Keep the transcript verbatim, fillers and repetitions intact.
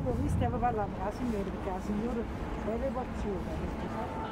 proprio mi stava parlando la signora, perché la signora è l'emozione.